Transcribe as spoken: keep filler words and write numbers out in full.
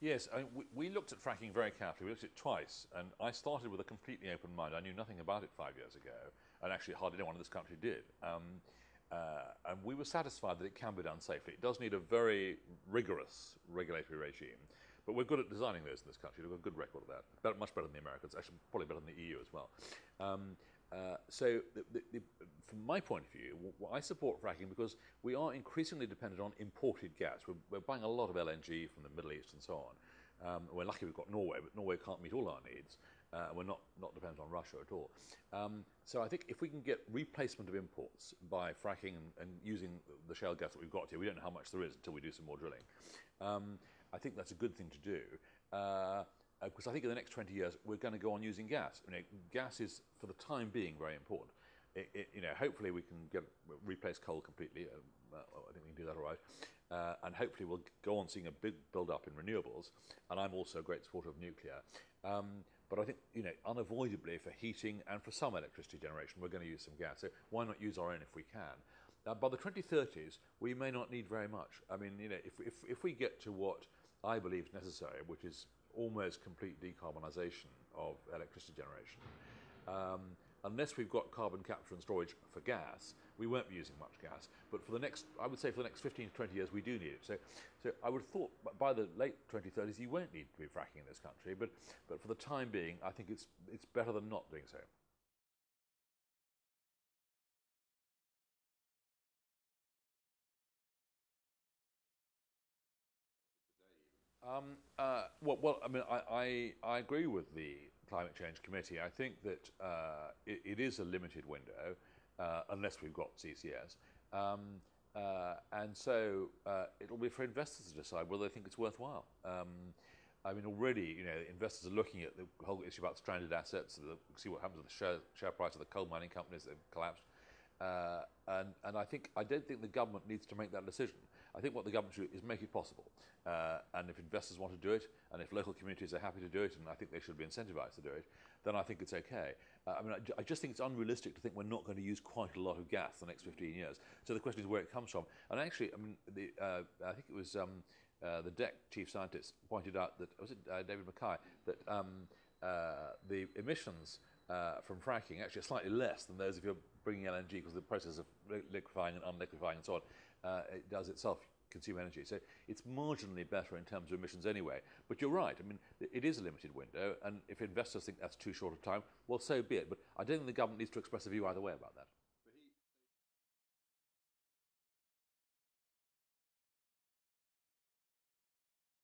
Yes, I mean, we, we looked at fracking very carefully. We looked at it twice, and I started with a completely open mind. I knew nothing about it five years ago, and actually hardly anyone in this country did. Um, uh, and we were satisfied that it can be done safely. It does need a very rigorous regulatory regime, but we're good at designing those in this country. We've got a good record of that, but much better than the Americans, actually probably better than the E U as well. Um, Uh, so, the, the, the, from my point of view, I support fracking because we are increasingly dependent on imported gas. We're, we're buying a lot of L N G from the Middle East and so on. Um, we're lucky we've got Norway, but Norway can't meet all our needs. Uh, we're not, not dependent on Russia at all. Um, so I think if we can get replacement of imports by fracking and, and using the shale gas that we've got here, we don't know how much there is until we do some more drilling. Um, I think that's a good thing to do. Uh, Because uh, I think in the next twenty years we're going to go on using gas. You know, gas is, for the time being, very important. It, it, you know, hopefully we can get, replace coal completely. Uh, I think we can do that all right. Uh, and hopefully we'll go on seeing a big build-up in renewables. And I'm also a great supporter of nuclear. Um, but I think, you know, unavoidably for heating and for some electricity generation, we're going to use some gas. So why not use our own if we can? Uh, by the twenty thirties, we may not need very much. I mean, you know, if if, if we get to what I believe is necessary, which is almost complete decarbonisation of electricity generation. Um, unless we've got carbon capture and storage for gas, we won't be using much gas. But for the next, I would say for the next fifteen to twenty years, we do need it. So, so I would have thought by the late twenty thirties, you won't need to be fracking in this country. But, but for the time being, I think it's, it's better than not doing so. Um, uh, well, well, I mean, I, I, I agree with the Climate Change Committee. I think that uh, it, it is a limited window, uh, unless we've got C C S. Um, uh, and so uh, it'll be for investors to decide whether they think it's worthwhile. Um, I mean, already, you know, investors are looking at the whole issue about stranded assets, the, see what happens with the share, share price of the coal mining companies that have collapsed. Uh, and, and I think, I don't think the government needs to make that decision. I think what the government should do is make it possible. Uh, and if investors want to do it, and if local communities are happy to do it, and I think they should be incentivized to do it, then I think it's okay. Uh, I mean, I, I just think it's unrealistic to think we're not going to use quite a lot of gas the next fifteen years. So the question is where it comes from. And actually, I mean, the, uh, I think it was um, uh, the D E C chief scientist pointed out that, was it uh, David Mackay, that um, uh, the emissions Uh, from fracking actually are slightly less than those if you're bringing L N G, because the process of liquefying and unliquefying and so on, uh, it does itself consume energy. So it's marginally better in terms of emissions anyway. But you're right, I mean, it is a limited window, and if investors think that's too short a time, well, so be it. But I don't think the government needs to express a view either way about that.